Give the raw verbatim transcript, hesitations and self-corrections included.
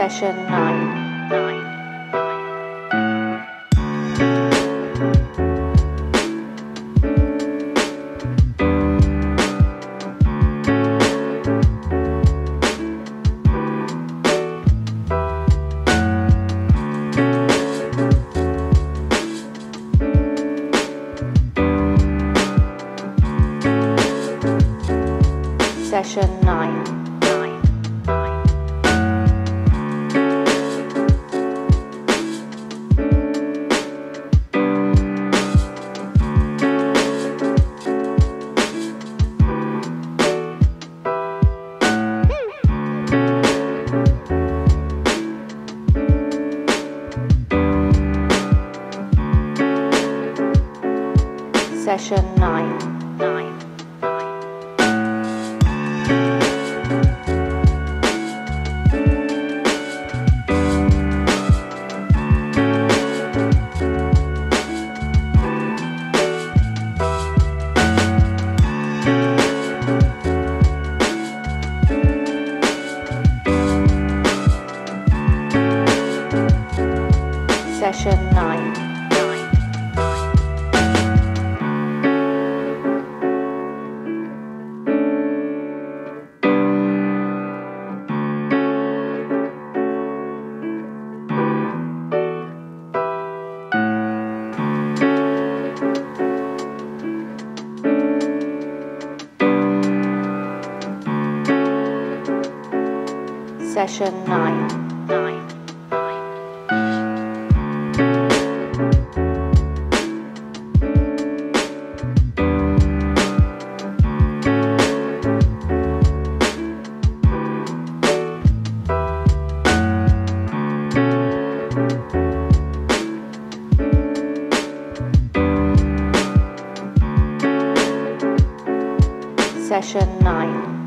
session nine. nine. Session nine. nine. nine. Session nine. nine. Session nine. nine. Session nine. nine. Session nine.